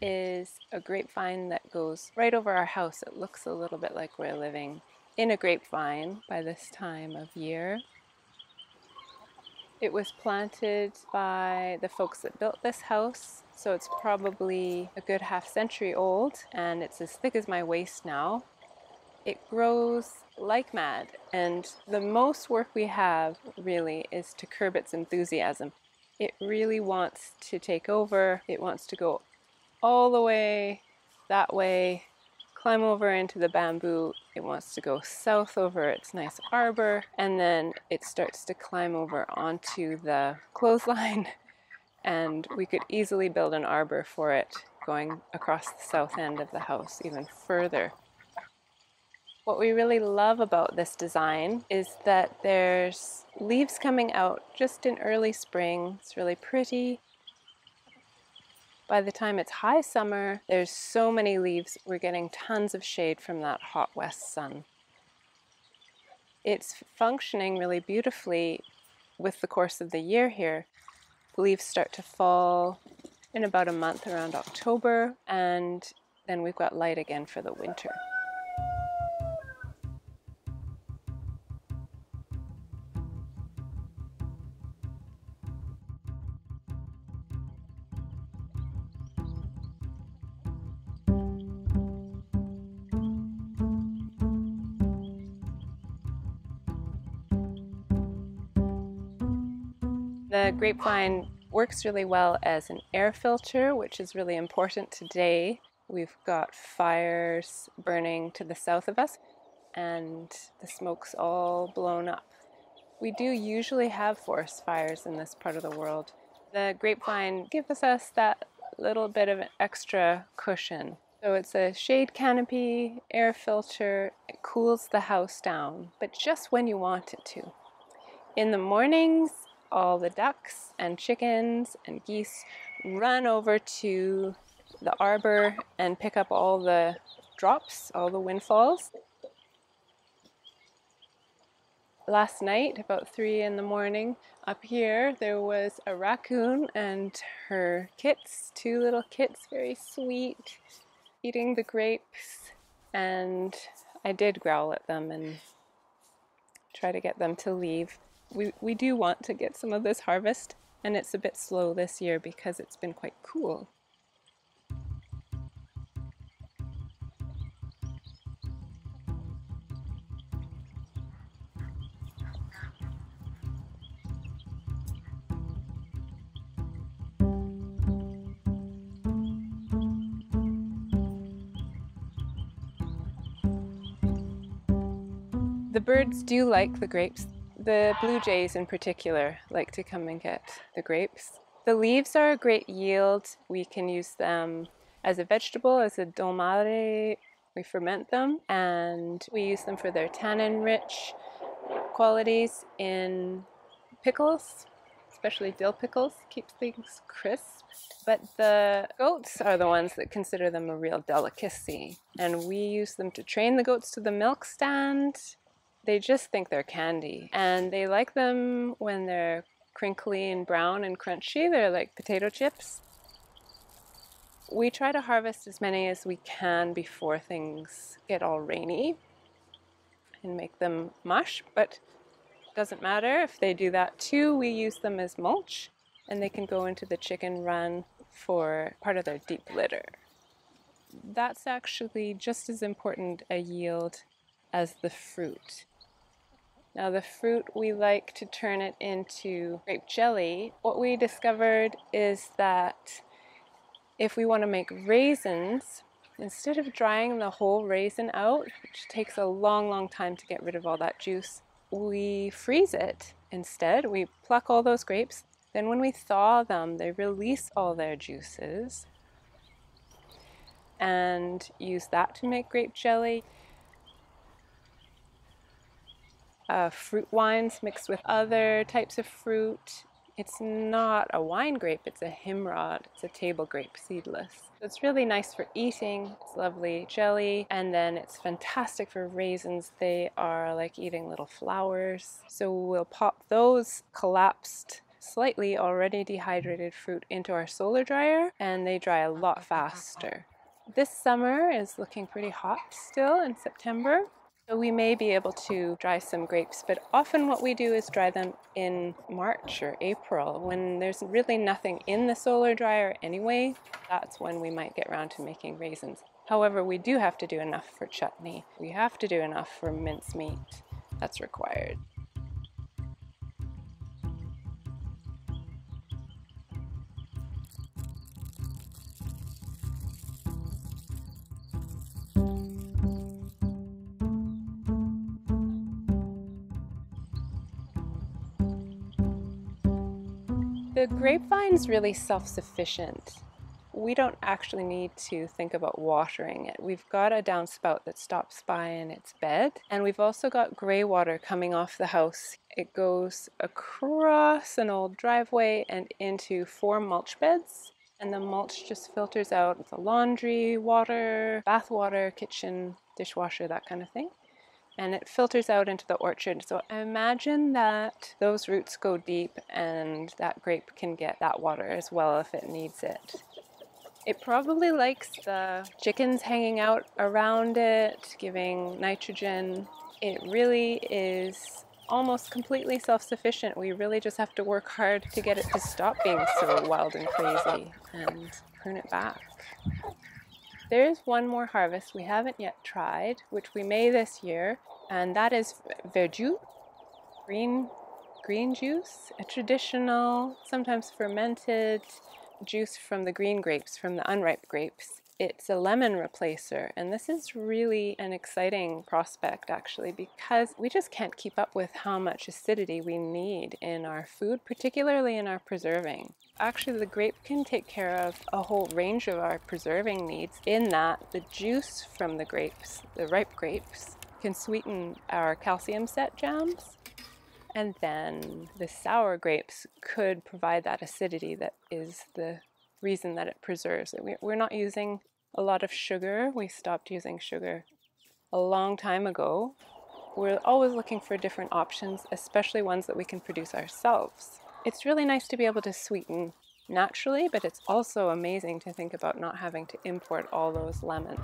is a grapevine that goes right over our house. It looks a little bit like we're living in a grapevine by this time of year. It was planted by the folks that built this house, so it's probably a good half-century old, and it's as thick as my waist now. It grows like mad, and the most work we have really is to curb its enthusiasm. It really wants to take over. It wants to go all the way that way, climb over into the bamboo. It wants to go south over its nice arbor, and then it starts to climb over onto the clothesline, and we could easily build an arbor for it going across the south end of the house even further. What we really love about this design is that there's leaves coming out just in early spring. It's really pretty. By the time it's high summer, there's so many leaves. We're getting tons of shade from that hot west sun. It's functioning really beautifully with the course of the year here. The leaves start to fall in about a month, around October, and then we've got light again for the winter. The grapevine works really well as an air filter, which is really important today. We've got fires burning to the south of us, and the smoke's all blown up. We do usually have forest fires in this part of the world. The grapevine gives us that little bit of an extra cushion. So it's a shade canopy, air filter. It cools the house down, but just when you want it to. In the mornings, all the ducks and chickens and geese run over to the arbor and pick up all the drops, all the windfalls. Last night, about 3 in the morning, up here there was a raccoon and her kits, 2 little kits, very sweet, eating the grapes, and I did growl at them and try to get them to leave. We do want to get some of this harvest, and it's a bit slow this year because it's been quite cool. The birds do like the grapes. The blue jays in particular like to come and get the grapes. The leaves are a great yield. We can use them as a vegetable, as a dolmade. We ferment them and we use them for their tannin-rich qualities in pickles, especially dill pickles, keeps things crisp. But the goats are the ones that consider them a real delicacy. And we use them to train the goats to the milk stand. They just think they're candy, and they like them when they're crinkly and brown and crunchy. They're like potato chips. We try to harvest as many as we can before things get all rainy and make them mush, but it doesn't matter if they do that too. We use them as mulch, and they can go into the chicken run for part of their deep litter. That's actually just as important a yield as the fruit. Now the fruit, we like to turn it into grape jelly. What we discovered is that if we want to make raisins, instead of drying the whole raisin out, which takes a long time to get rid of all that juice, we freeze it instead. We pluck all those grapes. Then when we thaw them, they release all their juices and use that to make grape jelly. Fruit wines mixed with other types of fruit. It's not a wine grape, it's a Himrod. It's a table grape, seedless. So it's really nice for eating. It's lovely jelly, and then it's fantastic for raisins. They are like eating little flowers. So we'll pop those collapsed slightly already dehydrated fruit into our solar dryer, and they dry a lot faster. This summer is looking pretty hot still in September, so we may be able to dry some grapes, but often what we do is dry them in March or April when there's really nothing in the solar dryer anyway. That's when we might get around to making raisins. However, we do have to do enough for chutney. We have to do enough for mincemeat. That's required. The grapevine's really self-sufficient. We don't actually need to think about watering it. We've got a downspout that stops by in its bed, and we've also got grey water coming off the house. It goes across an old driveway and into 4 mulch beds, and the mulch just filters out the laundry water, bath water, kitchen, dishwasher, that kind of thing. And it filters out into the orchard. So I imagine that those roots go deep and that grape can get that water as well if it needs it. It probably likes the chickens hanging out around it, giving nitrogen. It really is almost completely self-sufficient. We really just have to work hard to get it to stop being so wild and crazy and prune it back. There is one more harvest we haven't yet tried, which we may this year, and that is verjuice, green juice, a traditional, sometimes fermented juice from the green grapes, from the unripe grapes. It's a lemon replacer, and this is really an exciting prospect actually, because we just can't keep up with how much acidity we need in our food, particularly in our preserving. Actually, the grape can take care of a whole range of our preserving needs, in that the juice from the grapes, the ripe grapes, can sweeten our calcium set jams. And then the sour grapes could provide that acidity that is the reason that it preserves. We're not using a lot of sugar. We stopped using sugar a long time ago. We're always looking for different options, especially ones that we can produce ourselves. It's really nice to be able to sweeten naturally, but it's also amazing to think about not having to import all those lemons.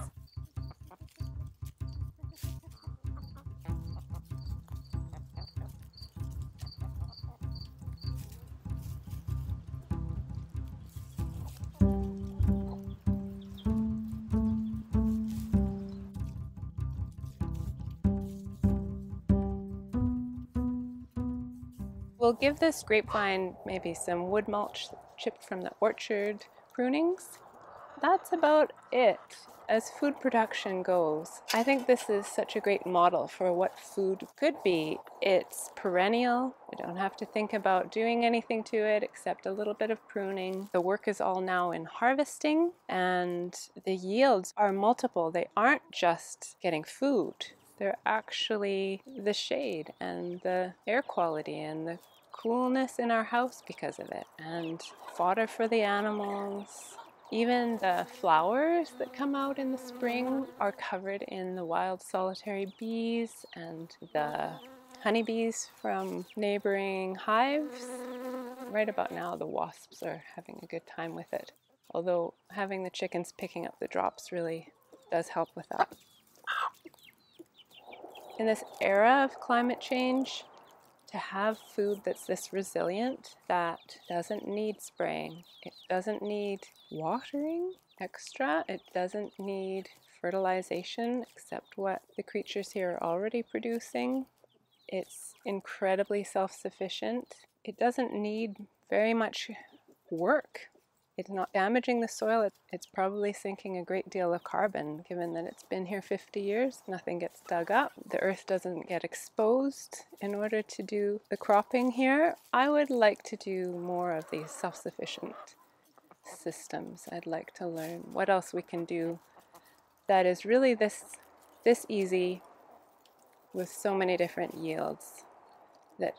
We'll give this grapevine maybe some wood mulch chipped from the orchard prunings. That's about it as food production goes. I think this is such a great model for what food could be. It's perennial. We don't have to think about doing anything to it except a little bit of pruning. The work is all now in harvesting, and the yields are multiple. They aren't just getting food. They're actually the shade and the air quality and the coolness in our house because of it, and fodder for the animals. Even the flowers that come out in the spring are covered in the wild solitary bees and the honeybees from neighboring hives. Right about now, the wasps are having a good time with it, although having the chickens picking up the drops really does help with that. In this era of climate change, to have food that's this resilient, that doesn't need spraying, it doesn't need watering extra, it doesn't need fertilization except what the creatures here are already producing. It's incredibly self-sufficient. It doesn't need very much work. It's not damaging the soil. It's probably sinking a great deal of carbon, given that it's been here 50 years, nothing gets dug up. The earth doesn't get exposed in order to do the cropping here. I would like to do more of these self-sufficient systems. I'd like to learn what else we can do that is really this easy, with so many different yields, that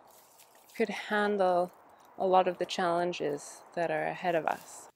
could handle a lot of the challenges that are ahead of us.